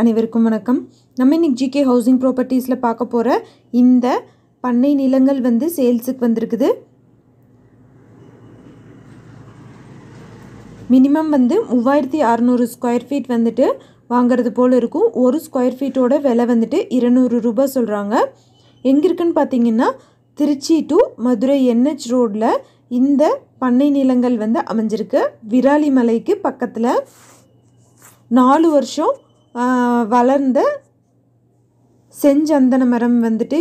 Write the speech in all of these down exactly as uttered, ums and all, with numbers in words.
அனைவருக்கும் வணக்கம். நம்ம இன்னைக்கு ஜிகே ஹவுசிங் ப்ராப்பர்ட்டிஸில் பார்க்க போகிற இந்த பண்ணை நிலங்கள் வந்து சேல்ஸுக்கு வந்திருக்குது. மினிமம் வந்து மூவாயிரத்தி அறநூறு ஸ்கொயர் ஃபீட் வந்துட்டு வாங்கிறது போல் இருக்கும். ஒரு ஸ்கொயர் ஃபீட்டோட விலை வந்துட்டு இருநூறு ரூபாய் சொல்கிறாங்க. எங்கே இருக்குன்னு பார்த்தீங்கன்னா திருச்சி டு மதுரை என்ஹெச் ரோடில் இந்த பண்ணை நிலங்கள் வந்து அமைஞ்சிருக்கு. விராலிமலைக்கு பக்கத்தில் நாலு வருஷம் வளர்ந்த செஞ்சந்தன மரம் வந்துட்டு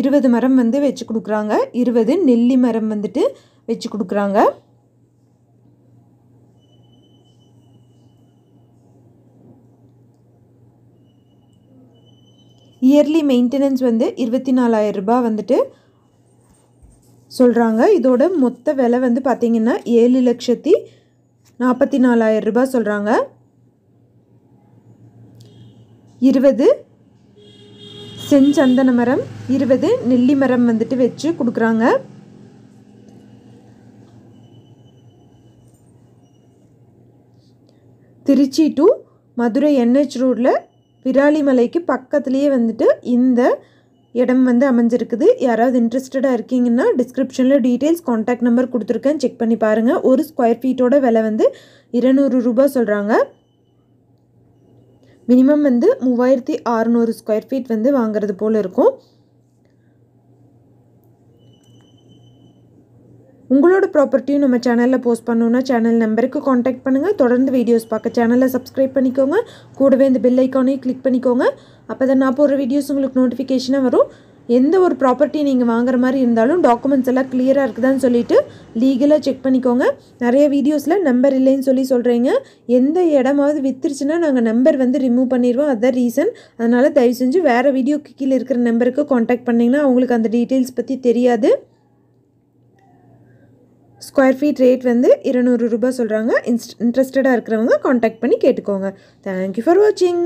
இருபது மரம் வந்து வச்சு கொடுக்குறாங்க. இருபது நெல்லி மரம் வந்துட்டு வச்சு கொடுக்குறாங்க. இயர்லி மெயின்டெனன்ஸ் வந்து இருபத்தி நாலாயிரம் ரூபாய் வந்துட்டு சொல்கிறாங்க. இதோட மொத்த விலை வந்து பார்த்திங்கன்னா ஏழு லட்சத்தி நாற்பத்தி நாலாயிரம் ரூபாய் சொல்கிறாங்க. இருபது செஞ்சந்தன மரம் இருபது நெல்லி மரம் வந்துட்டு வச்சு கொடுக்குறாங்க. திருச்சி டு மதுரை என்ஹெச் ரோடில் விராலிமலைக்கு பக்கத்துலேயே வந்துட்டு இந்த இடம் வந்து அமைஞ்சிருக்குது. யாராவது இன்ட்ரெஸ்டடாக இருக்கீங்கன்னா டிஸ்கிரிப்ஷனில் டீட்டெயில்ஸ் கான்டாக்ட் நம்பர் கொடுத்துருக்கேன், செக் பண்ணி பாருங்கள். ஒரு ஸ்கொயர் ஃபீட்டோட விலை வந்து இருநூறு ரூபாய் சொல்கிறாங்க. மினிமம் வந்து மூவாயிரத்தி அறநூறு ஸ்கொயர் ஃபீட் வந்து வாங்கிறது போல் இருக்கும். உங்களோட ப்ராப்பர்ட்டியும் நம்ம சேனலில் போஸ்ட் பண்ணோன்னா சேனல் நம்பருக்கு காண்டாக்ட் பண்ணுங்கள். தொடர்ந்து வீடியோஸ் பார்க்க சேனலை சப்ஸ்கிரைப் பண்ணிக்கோங்க. கூடவே இந்த பெல் ஐக்கானையும் கிளிக் பண்ணிக்கோங்க. அப்போ தான் நான் போகிற வீடியோஸ் உங்களுக்கு நோட்டிஃபிகேஷனாக வரும். எந்த ஒரு ப்ராப்பர்ட்டி நீங்கள் வாங்குற மாதிரி இருந்தாலும் டாக்குமெண்ட்ஸ் எல்லாம் கிளியராக இருக்குதான்னு சொல்லிவிட்டு லீகலாக செக் பண்ணிக்கோங்க. நிறைய வீடியோஸில் நம்பர் இல்லைன்னு சொல்லி சொல்கிறீங்க. எந்த இடமாவது விற்றுருச்சுன்னா நாங்கள் நம்பர் வந்து ரிமூவ் பண்ணிடுவோம், அதுதான் ரீசன். அதனால் தயவு செஞ்சு வேறு வீடியோக்கு கீழே இருக்கிற நம்பருக்கு காண்டாக்ட் பண்ணிங்கன்னா அவங்களுக்கு அந்த டீட்டெயில்ஸ் பற்றி தெரியாது. ஸ்கொயர் ஃபீட் ரேட் வந்து இருநூறு ரூபாய் சொல்கிறாங்க. இன்ஸ் இன்ட்ரெஸ்டடாக இருக்கிறவங்க காண்டாக்ட் பண்ணி கேட்டுக்கோங்க. தேங்க்யூ ஃபார் வாட்சிங்.